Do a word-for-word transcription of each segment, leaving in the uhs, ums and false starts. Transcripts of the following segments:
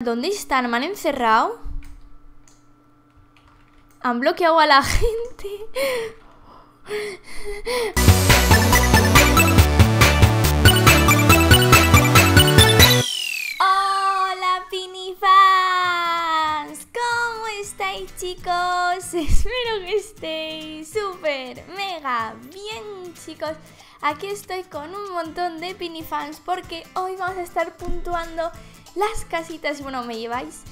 ¿Dónde están? ¿Me han encerrado? Han bloqueado a la gente. Hola Pinifans, ¿cómo estáis, chicos? Espero que estéis súper mega bien, chicos. Aquí estoy con un montón de Pinifans porque hoy vamos a estar puntuando las casitas. Bueno, me lleváis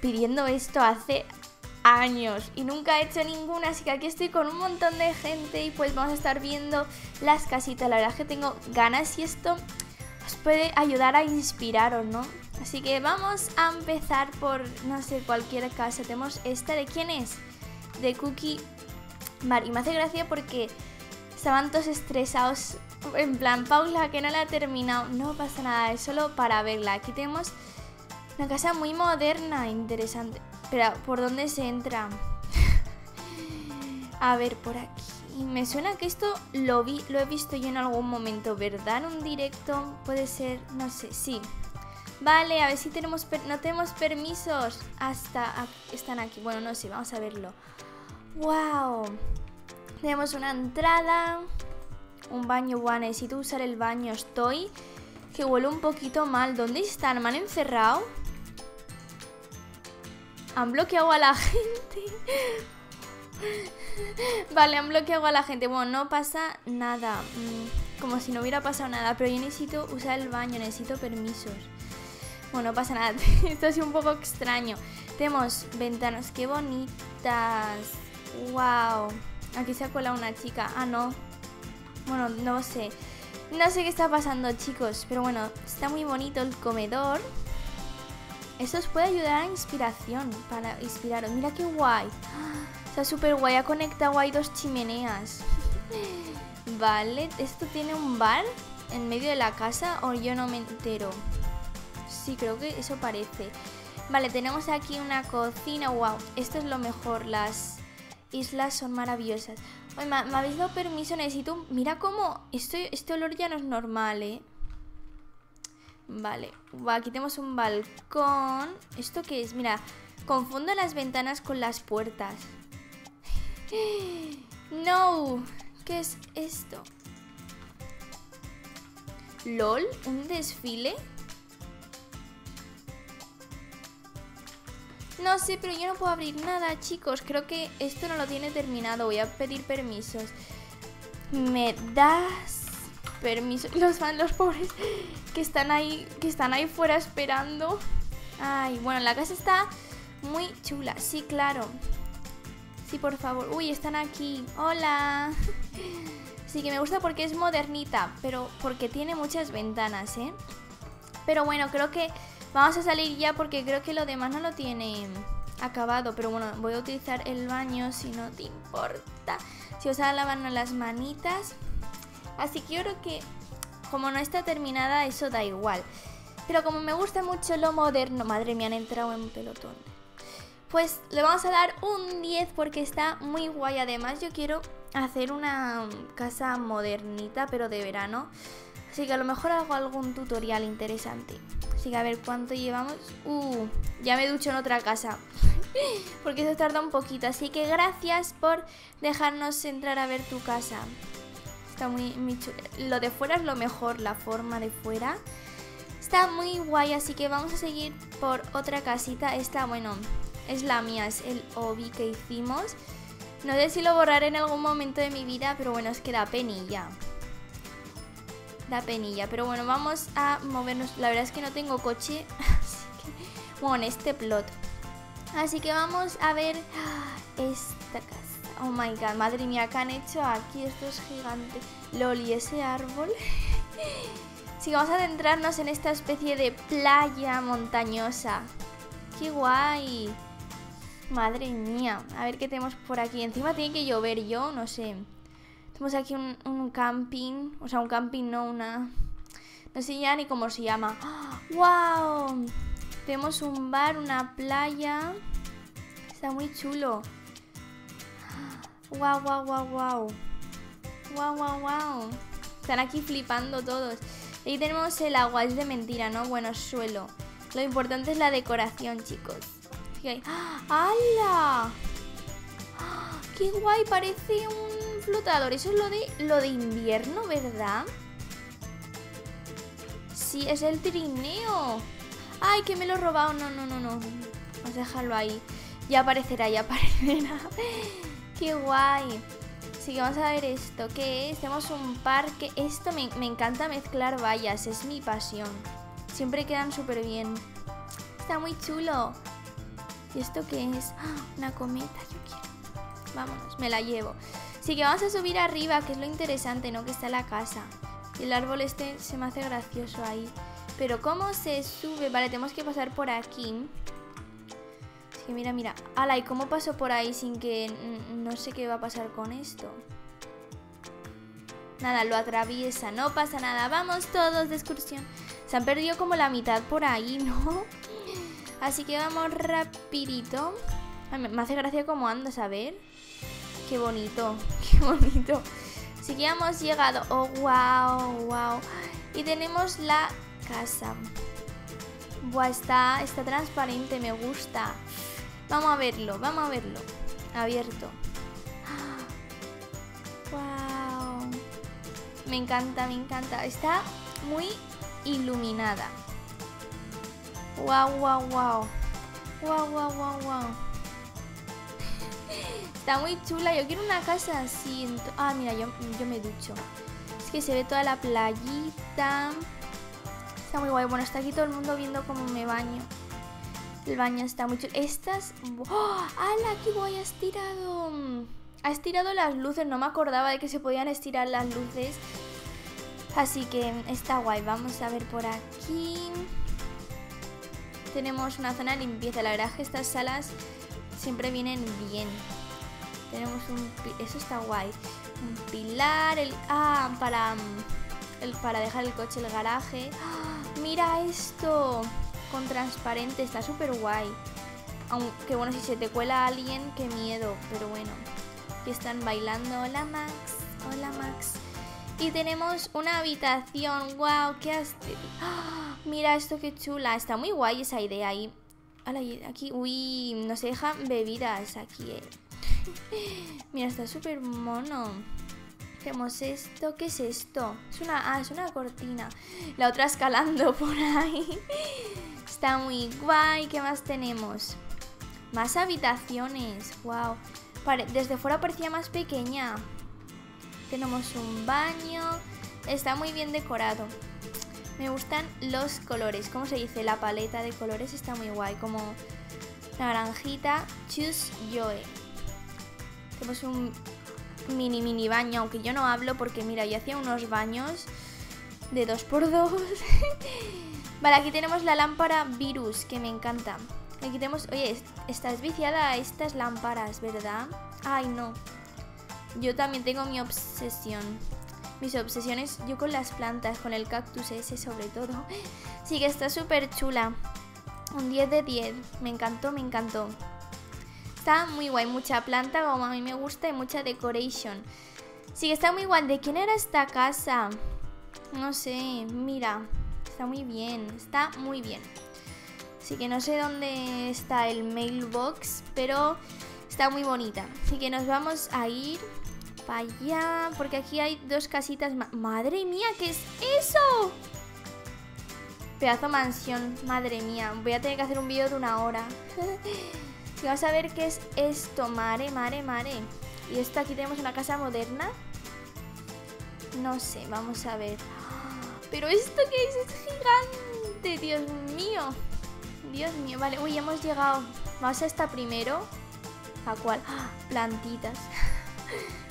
pidiendo esto hace años y nunca he hecho ninguna, así que aquí estoy con un montón de gente y pues vamos a estar viendo las casitas. La verdad es que tengo ganas y esto os puede ayudar a inspiraros, ¿no? Así que vamos a empezar por, no sé, cualquier casa. Tenemos esta, ¿de quién es? De Cookie Bar. Y me hace gracia porque estaban todos estresados, en plan, Paula, que no la ha terminado. No pasa nada, es solo para verla. Aquí tenemos una casa muy moderna, interesante. Pero, ¿por dónde se entra? A ver, por aquí. Me suena que esto lo vi, lo he visto yo en algún momento, ¿verdad? En un directo, puede ser, no sé, sí. Vale, a ver si tenemos, no tenemos permisos. Hasta, aquí, están aquí, bueno, no sé, vamos a verlo. ¡Wow! Tenemos una entrada, un baño. Guau, necesito usar el baño. Estoy que huelo un poquito mal. ¿Dónde están? ¿Me han encerrado? Han bloqueado a la gente. Vale, han bloqueado a la gente. Bueno, no pasa nada. Como si no hubiera pasado nada. Pero yo necesito usar el baño, necesito permisos. Bueno, no pasa nada. Esto ha sido un poco extraño. Tenemos ventanas, qué bonitas. Wow. Aquí se ha colado una chica. Ah, no. Bueno, no sé. No sé qué está pasando, chicos. Pero bueno, está muy bonito el comedor. Eso os puede ayudar a inspiración. Para inspiraros. Mira qué guay. Está súper guay. Ha conectado ahí dos chimeneas. Vale. ¿Esto tiene un bar en medio de la casa? O yo no me entero. Sí, creo que eso parece. Vale, tenemos aquí una cocina. Wow. Esto es lo mejor. Las islas son maravillosas. Oye, ¿me, me habéis dado permiso? Necesito un... Mira cómo... Esto, este olor ya no es normal, ¿eh? Vale. Uah, aquí tenemos un balcón. ¿Esto qué es? Mira, confundo las ventanas con las puertas. ¡No! ¿Qué es esto? ¿LOL? ¿Un desfile? No sé, pero yo no puedo abrir nada, chicos. Creo que esto no lo tiene terminado. Voy a pedir permisos. ¿Me das permiso? Los fans, los pobres que están ahí, que están ahí fuera esperando. Ay, bueno, la casa está muy chula. Sí, claro. Sí, por favor. Uy, están aquí. Hola. Sí, que me gusta porque es modernita, pero porque tiene muchas ventanas, ¿eh? Pero bueno, creo que vamos a salir ya porque creo que lo demás no lo tiene acabado. Pero bueno, voy a utilizar el baño si no te importa. Si os lavarnos las manitas. Así que yo creo que como no está terminada, eso da igual. Pero como me gusta mucho lo moderno... Madre mía, han entrado en pelotón. Pues le vamos a dar un diez porque está muy guay. Además yo quiero hacer una casa modernita pero de verano. Así que a lo mejor hago algún tutorial interesante. Así que a ver cuánto llevamos. Uh, ya me ducho en otra casa. Porque eso tarda un poquito. Así que gracias por dejarnos entrar a ver tu casa. Está muy, muy chulo. Lo de fuera es lo mejor, la forma de fuera. Está muy guay, así que vamos a seguir por otra casita. Esta, bueno, es la mía, es el obi que hicimos. No sé si lo borraré en algún momento de mi vida, pero bueno, es que da penilla. Da penilla, pero bueno, vamos a movernos. La verdad es que no tengo coche, así que... Bueno, este plot. Así que vamos a ver esta casa. Oh my god, madre mía, ¿qué han hecho aquí? Esto es gigante. Lol, y ese árbol. Sí, vamos a adentrarnos en esta especie de playa montañosa. ¡Qué guay! Madre mía, a ver qué tenemos por aquí. Encima tiene que llover, yo no sé. Tenemos aquí un, un camping, o sea, un camping, no una... No sé ya ni cómo se llama. ¡Oh, wow! Tenemos un bar, una playa. Está muy chulo. ¡Wow, wow, wow, wow! ¡Wow, wow, wow! Están aquí flipando todos. Ahí tenemos el agua, es de mentira, ¿no? Bueno, suelo. Lo importante es la decoración, chicos. ¡Hala! ¡Qué guay! Parece un flotador. Eso es lo de, lo de invierno, ¿verdad? Sí, es el trineo. ¡Ay, que me lo he robado! No, no, no, no. Vamos a dejarlo ahí. Ya aparecerá, ya aparecerá. ¡Qué guay! Sí, vamos a ver esto. ¿Qué es? Tenemos un parque. Esto me, me encanta mezclar vallas. Es mi pasión. Siempre quedan súper bien. Está muy chulo. ¿Y esto qué es? ¡Ah! Una cometa. Yo quiero. Vámonos, me la llevo. Sí, que vamos a subir arriba, que es lo interesante, ¿no? Que está la casa. Y el árbol este se me hace gracioso ahí. Pero ¿cómo se sube? Vale, tenemos que pasar por aquí. Así que mira, mira. ¡Hala! ¿Y cómo paso por ahí sin que... no sé qué va a pasar con esto? Nada, lo atraviesa. No pasa nada. Vamos todos de excursión. Se han perdido como la mitad por ahí, ¿no? Así que vamos rapidito. Ay, me hace gracia cómo andas, a ver. Qué bonito. Qué bonito. Así que hemos llegado. ¡Oh, wow! ¡Wow! Y tenemos la... casa. Buah, está, está transparente, me gusta. Vamos a verlo, vamos a verlo. Abierto. ¡Ah! Wow. Me encanta, me encanta. Está muy iluminada. Wow, wow, wow. Wow, wow, wow, wow. Está muy chula. Yo quiero una casa así. Ah, mira, yo, yo me ducho. Es que se ve toda la playita. Está muy guay. Bueno, está aquí todo el mundo viendo cómo me baño. El baño está muy chulo. Estas... ¡Oh! ¡Hala! ¡Qué guay! Has tirado... Has tirado las luces. No me acordaba de que se podían estirar las luces. Así que está guay. Vamos a ver por aquí. Tenemos una zona de limpieza. La verdad es que estas salas siempre vienen bien. Tenemos un... Eso está guay. Un pilar. El... Ah, para... El... Para dejar el coche en el garaje. ¡Ah! Mira esto, con transparente, está súper guay. Aunque bueno, si se te cuela alguien, qué miedo, pero bueno. Aquí están bailando, hola Max, hola Max. Y tenemos una habitación, wow, qué astil. ¡Ah! Mira esto, qué chula, está muy guay esa idea ahí. Aquí, uy, nos dejan bebidas aquí, eh. Mira, está súper mono. Hacemos esto, ¿qué es esto? Es una, ah, es una cortina. La otra escalando por ahí. Está muy guay. ¿Qué más tenemos? Más habitaciones. Wow. Pare, desde fuera parecía más pequeña. Tenemos un baño. Está muy bien decorado. Me gustan los colores. ¿Cómo se dice? La paleta de colores está muy guay. Como naranjita. Choose Joy. Tenemos un... mini mini baño, aunque yo no hablo porque mira, yo hacía unos baños de dos por dos. Vale, aquí tenemos la lámpara virus, que me encanta. Aquí tenemos, oye, estás viciada a estas lámparas, ¿verdad? Ay, no. Yo también tengo mi obsesión. Mis obsesiones, yo con las plantas, con el cactus ese sobre todo. Sí que está súper chula. Un diez de diez. Me encantó, me encantó. Está muy guay, mucha planta como a mí me gusta y mucha decoration. Sí, está muy guay. ¿De quién era esta casa? No sé, mira. Está muy bien, está muy bien. Así que no sé dónde está el mailbox, pero está muy bonita. Así que nos vamos a ir para allá, porque aquí hay dos casitas más. ¡Madre mía! ¿Qué es eso? Pedazo mansión, madre mía. Voy a tener que hacer un vídeo de una hora. Y vamos a ver qué es esto. Mare, mare, mare. Y esto, aquí tenemos una casa moderna. No sé, vamos a ver. Pero esto que es, es gigante. Dios mío. Dios mío, vale, uy, hemos llegado. Vamos a esta primero. ¿A cuál? ¡Ah! Plantitas.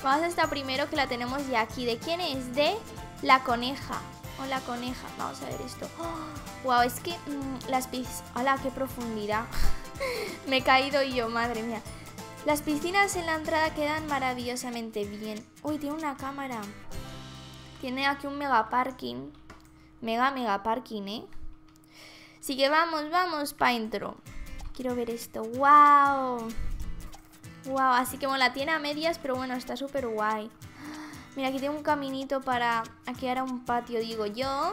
Vamos a esta primero, que la tenemos ya aquí. ¿De quién es? De la coneja. Hola, coneja. Vamos a ver esto. ¡Oh! Wow, es que mmm, las piscinas. Hola, qué profundidad. Me he caído yo, madre mía. Las piscinas en la entrada quedan maravillosamente bien. Uy, tiene una cámara. Tiene aquí un mega parking. Mega, mega parking, ¿eh? Así que vamos, vamos para adentro. Quiero ver esto. ¡Wow! ¡Wow! Así que bueno, la tiene a medias, pero bueno, está súper guay. Mira, aquí tengo un caminito para... Aquí era un patio, digo yo.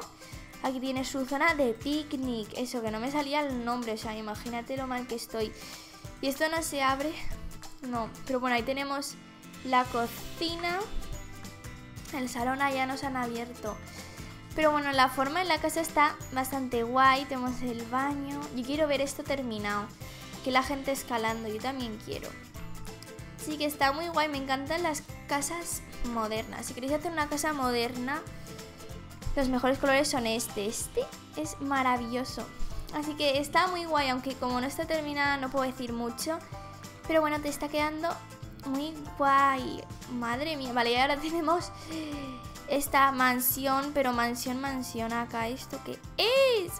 Aquí tiene su zona de picnic. Eso, que no me salía el nombre, o sea, imagínate lo mal que estoy. Y esto no se abre. No, pero bueno, ahí tenemos la cocina. El salón allá nos han abierto. Pero bueno, la forma en la casa está bastante guay. Tenemos el baño. Yo quiero ver esto terminado. Que la gente escalando, yo también quiero. Sí que está muy guay, me encantan las casas modernas. Si queréis hacer una casa moderna, los mejores colores son este. Este es maravilloso. Así que está muy guay, aunque como no está terminada no puedo decir mucho. Pero bueno, te está quedando muy guay. Madre mía, vale, y ahora tenemos esta mansión, pero mansión, mansión acá. ¿Esto qué es?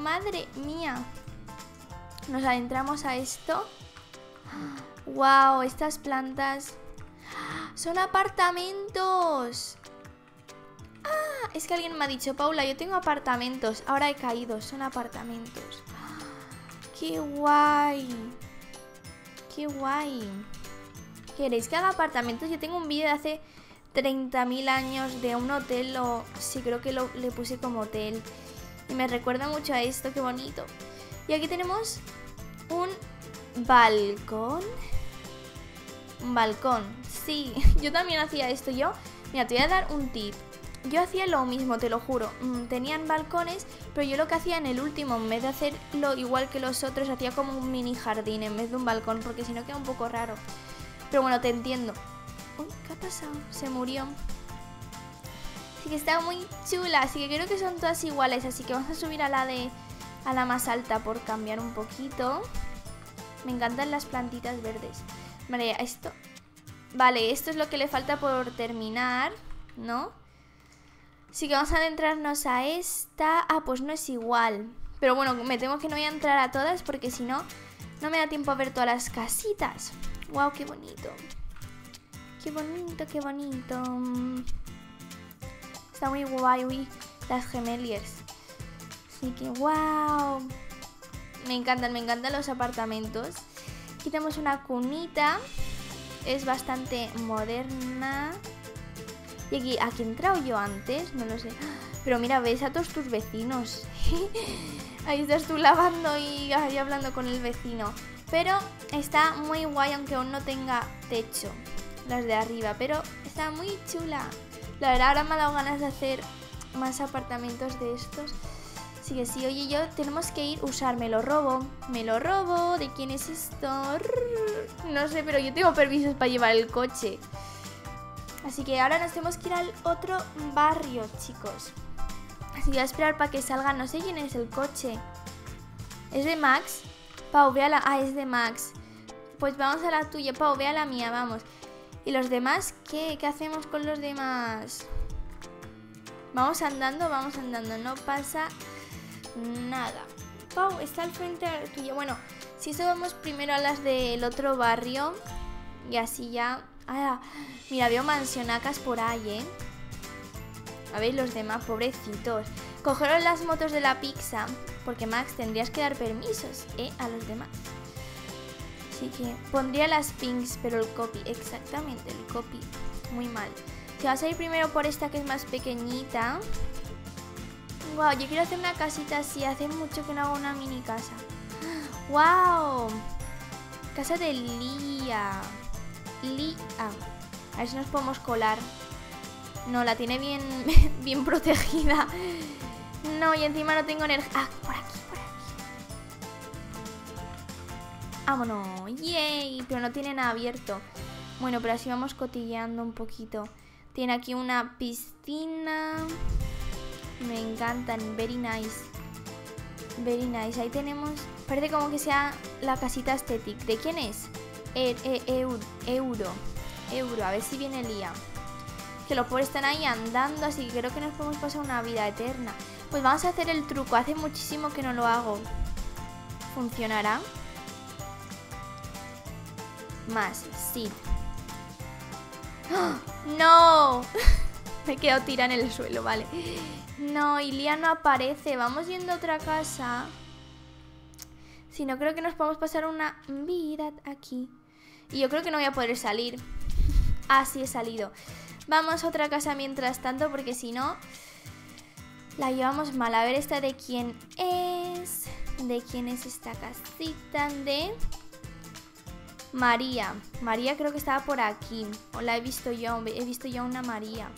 Madre mía. Nos adentramos a esto. ¡Wow! Estas plantas son apartamentos. ¡Ah! Es que alguien me ha dicho, Paula, yo tengo apartamentos. Ahora he caído, son apartamentos. ¡Qué guay! ¡Qué guay! ¿Queréis que haga apartamentos? Yo tengo un vídeo de hace treinta mil años de un hotel, o sí, creo que lo, le puse como hotel. Y me recuerda mucho a esto, qué bonito. Y aquí tenemos un balcón. Un balcón, sí. Yo también hacía esto, yo. Mira, te voy a dar un tip. Yo hacía lo mismo, te lo juro. Tenían balcones, pero yo lo que hacía en el último, en vez de hacerlo igual que los otros, hacía como un mini jardín en vez de un balcón, porque si no queda un poco raro. Pero bueno, te entiendo. Uy, ¿qué ha pasado? Se murió. Así que está muy chula. Así que creo que son todas iguales. Así que vamos a subir a la de... a la más alta por cambiar un poquito. Me encantan las plantitas verdes. Vale, esto. Vale, esto es lo que le falta por terminar, ¿no? Así que vamos a adentrarnos a esta. Ah, pues no es igual. Pero bueno, me temo que no voy a entrar a todas, porque si no, no me da tiempo a ver todas las casitas. Wow, qué bonito. Qué bonito, qué bonito. Está muy guay, uy. Las gemeliers. Así que, wow. Me encantan, me encantan los apartamentos. Aquí tenemos una cunita. Es bastante moderna. Y aquí, aquí he entrado yo antes, no lo sé. Pero mira, ves a todos tus vecinos. Ahí estás tú lavando y ahí hablando con el vecino. Pero está muy guay, aunque aún no tenga techo. Las de arriba, pero está muy chula. La verdad, ahora me ha dado ganas de hacer más apartamentos de estos. Así que sí, oye, yo tenemos que ir a usar, me lo robo, me lo robo, ¿de quién es esto? No sé, pero yo tengo permisos para llevar el coche. Así que ahora nos tenemos que ir al otro barrio, chicos. Así que voy a esperar para que salga, no sé quién es el coche. ¿Es de Max? Pau, ve a la... Ah, es de Max. Pues vamos a la tuya, Pau, ve a la mía, vamos. ¿Y los demás qué? ¿Qué hacemos con los demás? Vamos andando, vamos andando, no pasa... nada. Pau, está al frente tuyo. Bueno, si eso vamos primero a las del otro barrio. Y así ya. Ah, mira, veo mansionacas por ahí, ¿eh? A ver, los demás, pobrecitos. Cogeron las motos de la pizza. Porque Max, tendrías que dar permisos, ¿eh? A los demás. Así que pondría las pinks, pero el copy. Exactamente, el copy. Muy mal. Te vas a ir primero por esta que es más pequeñita. Wow, yo quiero hacer una casita así. Hace mucho que no hago una mini casa. Wow. Casa de Lía. Lía. A ver si nos podemos colar. No, la tiene bien, bien protegida. No, y encima no tengo energía. Ah, por aquí, por aquí. Vámonos. Yay. Pero no tiene nada abierto. Bueno, pero así vamos cotilleando un poquito. Tiene aquí una piscina. Me encantan, very nice. Very nice, ahí tenemos. Parece como que sea la casita estética. ¿De quién es? E -e -eur Euro Euro, a ver si viene Lía. Que los pobres están ahí andando. Así que creo que nos podemos pasar una vida eterna. Pues vamos a hacer el truco. Hace muchísimo que no lo hago. ¿Funcionará? Más, sí. ¡Oh! ¡No! Me he quedado tirada en el suelo, vale. No, y Lía no aparece. Vamos yendo a otra casa. Si no, creo que nos podemos pasar una vida aquí. Y yo creo que no voy a poder salir. Ah, sí he salido. Vamos a otra casa mientras tanto, porque si no... La llevamos mal. A ver esta de quién es. ¿De quién es esta casita? De María. María creo que estaba por aquí. O la he visto yo. He visto yo una María.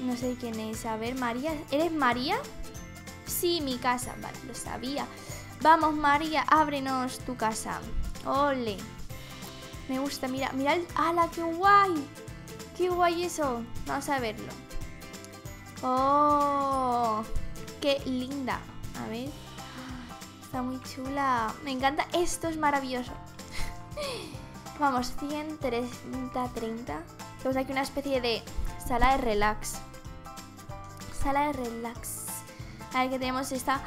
No sé quién es. A ver, María. ¿Eres María? Sí, mi casa. Vale, lo sabía. Vamos, María, ábrenos tu casa. Ole. Me gusta, mira, mira el... ¡Hala, qué guay! ¡Qué guay eso! Vamos a verlo. ¡Oh! ¡Qué linda! A ver. Está muy chula. Me encanta. Esto es maravilloso. Vamos, ciento treinta, treinta. Tenemos aquí una especie de sala de relax. Sala de relax. A ver, que tenemos esta...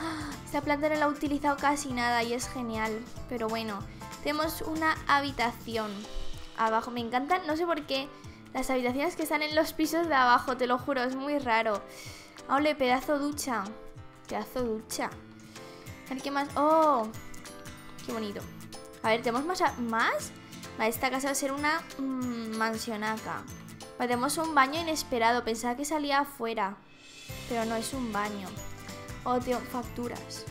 Esta planta no la he utilizado casi nada y es genial. Pero bueno, tenemos una habitación abajo. Me encantan, no sé por qué, las habitaciones que están en los pisos de abajo. Te lo juro, es muy raro. ¡Ole, pedazo ducha! Pedazo ducha. A ver, ¿qué más? ¡Oh! ¡Qué bonito! A ver, ¿tenemos más? ¿Más? Vale, esta casa va a ser una mmm, mansionaca. Vale, tenemos un baño inesperado. Pensaba que salía afuera, pero no, es un baño. Oh, tío, facturas.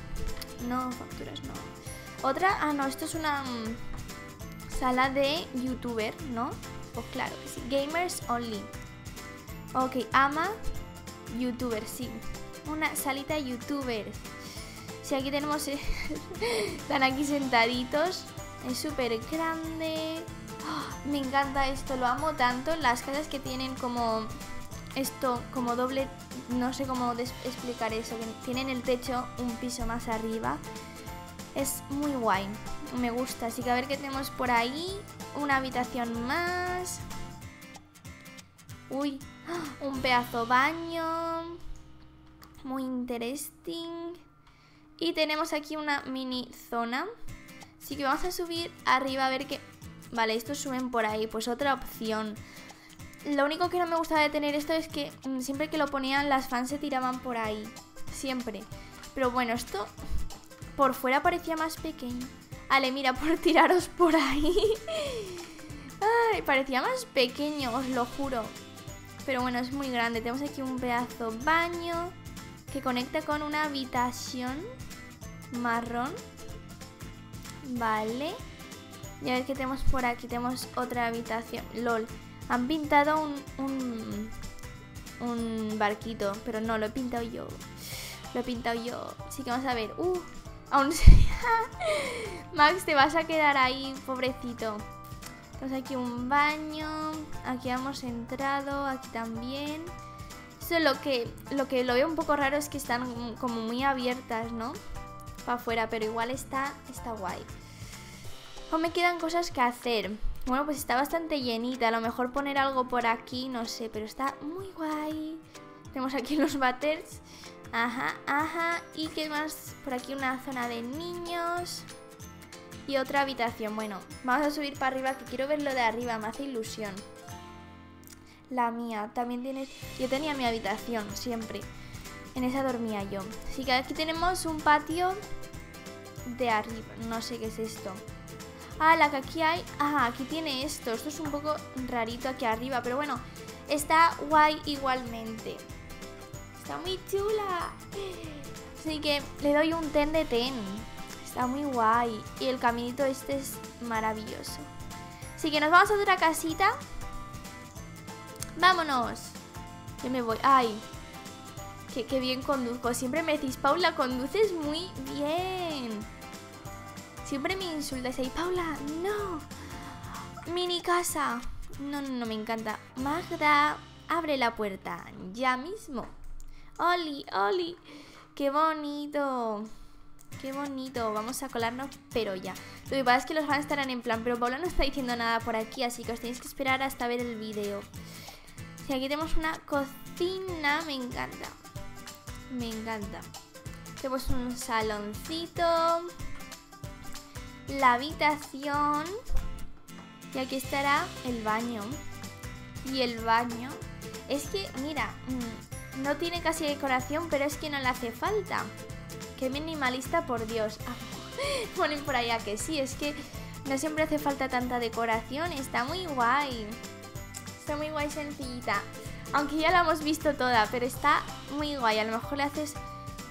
No, facturas no. Otra, ah, no, esto es una mmm, sala de youtuber, ¿no? Pues claro que sí. Gamers only. Ok, ama youtuber, sí. Una salita youtuber. Si aquí tenemos... Están aquí sentaditos. Es súper grande. Oh, me encanta esto, lo amo tanto. Las casas que tienen como... Esto, como doble, no sé cómo explicar eso, que tienen el techo un piso más arriba. Es muy guay, me gusta. Así que a ver qué tenemos por ahí. Una habitación más. Uy, un pedazo baño. Muy interesting. Y tenemos aquí una mini zona. Así que vamos a subir arriba a ver qué... Vale, estos suben por ahí, pues otra opción. Lo único que no me gustaba de tener esto es que siempre que lo ponían las fans se tiraban por ahí. Siempre. Pero bueno, esto por fuera parecía más pequeño. Ale, mira, por tiraros por ahí. Ay, parecía más pequeño, os lo juro. Pero bueno, es muy grande. Tenemos aquí un pedazo baño que conecta con una habitación marrón. Vale. Y a ver qué tenemos por aquí. Tenemos otra habitación. LOL. Han pintado un, un, un barquito, pero no, lo he pintado yo. Lo he pintado yo. Así que vamos a ver. Uh, aún se... Max, te vas a quedar ahí, pobrecito. Tenemos aquí un baño. Aquí hemos entrado. Aquí también. Eso es lo que, lo que lo veo un poco raro, es que están como muy abiertas, ¿no? Para afuera, pero igual está, está guay. Aún me quedan cosas que hacer. Bueno, pues está bastante llenita. A lo mejor poner algo por aquí, no sé, pero está muy guay. Tenemos aquí los batters. Ajá, ajá. ¿Y qué más? Por aquí una zona de niños. Y otra habitación. Bueno, vamos a subir para arriba, que quiero ver lo de arriba. Me hace ilusión. La mía. También tienes... Yo tenía mi habitación, siempre. En esa dormía yo. Así que aquí tenemos un patio de arriba. No sé qué es esto. Ah, la que aquí hay... Ah, aquí tiene esto. Esto es un poco rarito aquí arriba, pero bueno, está guay igualmente. Está muy chula. Así que le doy un ten de ten. Está muy guay. Y el caminito este es maravilloso. Así que nos vamos a otra casita. ¡Vámonos! Yo me voy. ¡Ay! Qué, qué bien conduzco. Siempre me decís, Paula, conduces muy bien. Siempre me insultas ahí, Paula, no. Mini casa. No, no, no, me encanta. Magda, abre la puerta. Ya mismo. Oli, Oli. Qué bonito. Qué bonito. Vamos a colarnos, pero ya. Lo que pasa es que los fans estarán en plan, pero Paula no está diciendo nada por aquí, así que os tenéis que esperar hasta ver el vídeo. Y aquí tenemos una cocina. Me encanta. Me encanta. Tenemos un saloncito. La habitación. Y aquí estará el baño. Y el baño. Es que, mira, no tiene casi decoración, pero es que no le hace falta. Qué minimalista, por Dios. Ponen por allá que sí. Es que no siempre hace falta tanta decoración. Está muy guay. Está muy guay, sencillita. Aunque ya la hemos visto toda, pero está muy guay. A lo mejor le haces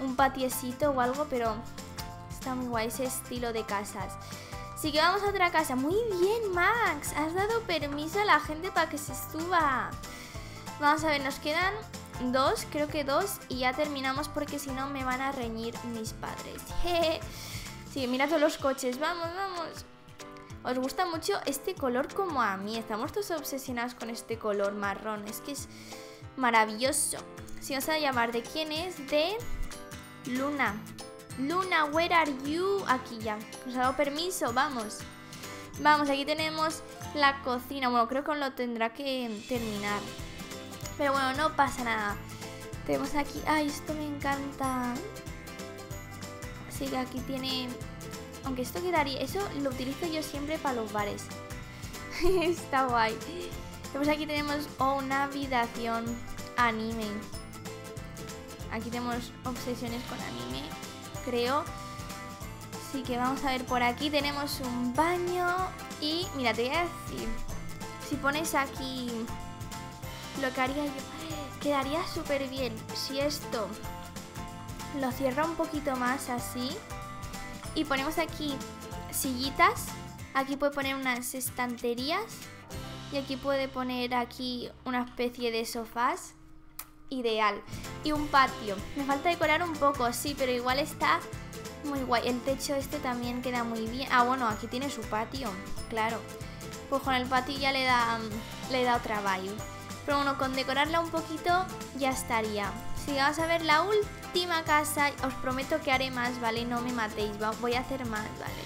un patiecito o algo, pero está muy guay ese estilo de casas. Así que vamos a otra casa. Muy bien, Max. Has dado permiso a la gente para que se suba. Vamos a ver, nos quedan dos, creo que dos, y ya terminamos porque si no me van a reñir mis padres. Sí, mira todos los coches. Vamos, vamos. Os gusta mucho este color como a mí. Estamos todos obsesionados con este color marrón. Es que es maravilloso. Si os va a llamar, ¿de quién es? De Luna. Luna, where are you? Aquí ya. Nos ha dado permiso, vamos. Vamos, aquí tenemos la cocina. Bueno, creo que lo tendrá que terminar. Pero bueno, no pasa nada. Tenemos aquí... ¡Ay, esto me encanta! Así que aquí tiene... Aunque esto quedaría... Eso lo utilizo yo siempre para los bares. Está guay. Pues aquí tenemos oh, una habitación anime. Aquí tenemos obsesiones con anime, creo. Así que vamos a ver por aquí. Tenemos un baño. Y mira, te voy a decir... Si pones aquí... Lo que haría yo... Quedaría súper bien si esto lo cierra un poquito más así... Y ponemos aquí sillitas, aquí puede poner unas estanterías y aquí puede poner aquí una especie de sofás, ideal. Y un patio, me falta decorar un poco, sí, pero igual está muy guay. El techo este también queda muy bien. Ah, bueno, aquí tiene su patio, claro. Pues con el patio ya le da, le da otra vibe. Pero bueno, con decorarla un poquito ya estaría. Si vamos a ver la última casa, os prometo que haré más, ¿vale? No me matéis, voy a hacer más, ¿vale?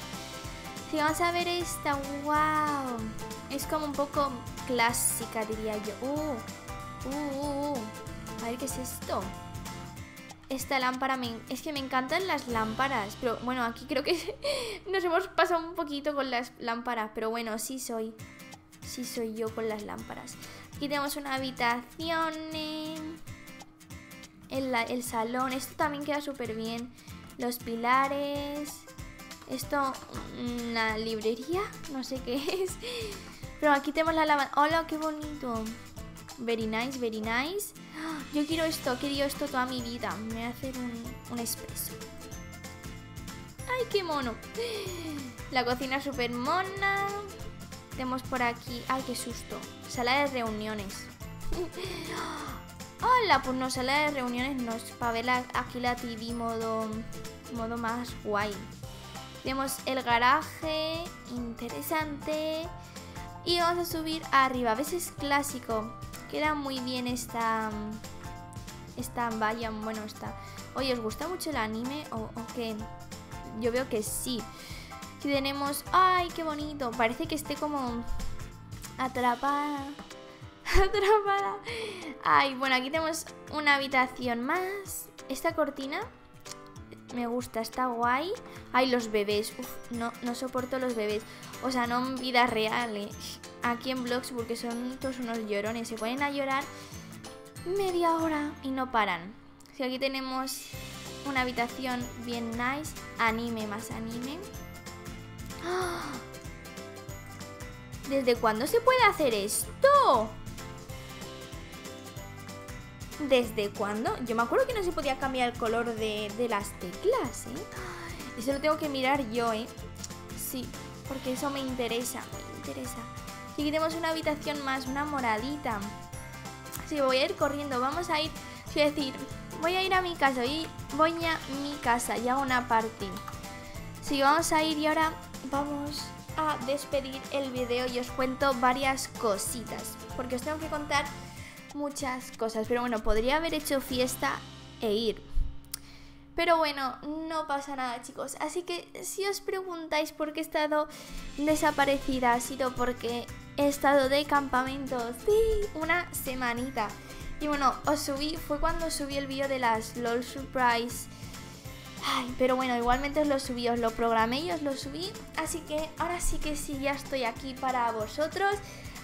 Si vamos a ver esta, wow. Es como un poco clásica, diría yo. Uh, uh, uh. A ver, ¿qué es esto? Esta lámpara, me... es que me encantan las lámparas. Pero bueno, aquí creo que nos hemos pasado un poquito con las lámparas. Pero bueno, sí soy. Sí soy yo con las lámparas. Aquí tenemos una habitación, eh, el, el salón, esto también queda súper bien, los pilares, esto, una librería, no sé qué es, pero aquí tenemos la lavadora. ¡Hola, qué bonito! Very nice, very nice. Yo quiero esto, quiero esto toda mi vida, me voy a hacer un, un expreso. ¡Ay, qué mono! La cocina súper mona. Tenemos por aquí... ¡Ay, qué susto! Sala de reuniones. ¡Hola! Pues no, sala de reuniones no. Para ver la, aquí la T V modo, modo más guay. Tenemos el garaje. Interesante. Y vamos a subir arriba. ¿Ves? Es clásico. Queda muy bien esta... Esta valla. Bueno, esta... Oye, ¿os gusta mucho el anime? ¿O, o qué? Yo veo que sí. Aquí tenemos... ¡Ay, qué bonito! Parece que esté como atrapada. Atrapada. Ay, bueno, aquí tenemos una habitación más. Esta cortina me gusta, está guay. Ay, los bebés. Uf, no, no soporto los bebés. O sea, no en vida real, eh. Aquí en vlogs, porque son todos unos llorones. Se ponen a llorar media hora y no paran. Así que aquí tenemos una habitación bien nice. Anime, más anime. ¿Desde cuándo se puede hacer esto? ¿Desde cuándo? Yo me acuerdo que no se podía cambiar el color de, de las teclas, ¿eh? Eso lo tengo que mirar yo, ¿eh? Sí, porque eso me interesa. Me interesa. Y aquí tenemos una habitación más, una moradita. Sí, voy a ir corriendo. Vamos a ir, es decir, voy a ir a mi casa. Y voy a mi casa y hago una party. Sí, vamos a ir y ahora... Vamos a despedir el vídeo y os cuento varias cositas, porque os tengo que contar muchas cosas, pero bueno, podría haber hecho fiesta e ir. Pero bueno, no pasa nada, chicos. Así que si os preguntáis por qué he estado desaparecida, ha sido porque he estado de campamento, sí, una semanita. Y bueno, os subí, fue cuando subí el vídeo de las LOL Surprise. Ay, pero bueno, igualmente os lo subí, os lo programé y os lo subí. Así que ahora sí que sí, ya estoy aquí para vosotros.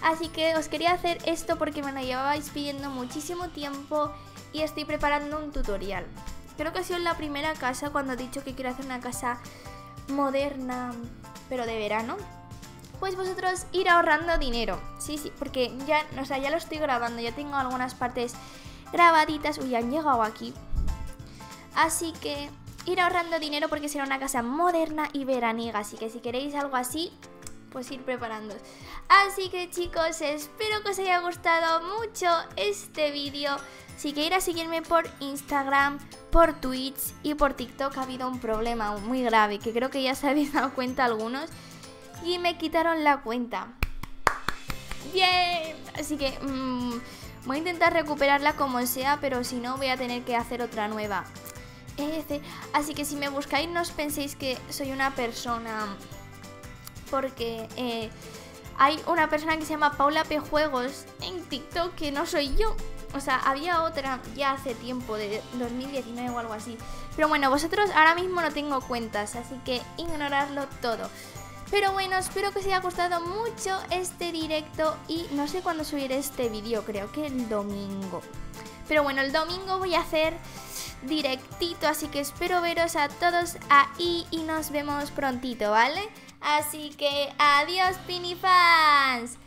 Así que os quería hacer esto porque me lo llevabais pidiendo muchísimo tiempo. Y estoy preparando un tutorial. Creo que ha sido la primera casa cuando he dicho que quiero hacer una casa moderna, pero de verano. pues vosotros ir ahorrando dinero. Sí, sí, porque ya, o sea, ya lo estoy grabando, ya tengo algunas partes grabaditas. Uy, han llegado aquí. Así que ir ahorrando dinero porque será una casa moderna y veraniega. Así que si queréis algo así, pues ir preparándoos. Así que chicos, espero que os haya gustado mucho este vídeo. Si queréis seguirme por Instagram, por Twitch y por TikTok, ha habido un problema muy grave que creo que ya se habéis dado cuenta algunos y me quitaron la cuenta. Bien, así que mmm, voy a intentar recuperarla como sea, pero si no voy a tener que hacer otra nueva. Así que si me buscáis no os penséis que soy una persona, porque eh, hay una persona que se llama Paula P. Juegos en TikTok que no soy yo. O sea, había otra ya hace tiempo, de dos mil diecinueve o algo así. Pero bueno, vosotros ahora mismo no tengo cuentas, así que ignorarlo todo. Pero bueno, espero que os haya gustado mucho este directo y no sé cuándo subiré este vídeo, creo que el domingo. Pero bueno, el domingo voy a hacer directito, así que espero veros a todos ahí y nos vemos prontito, ¿vale? Así que adiós, Pinifans.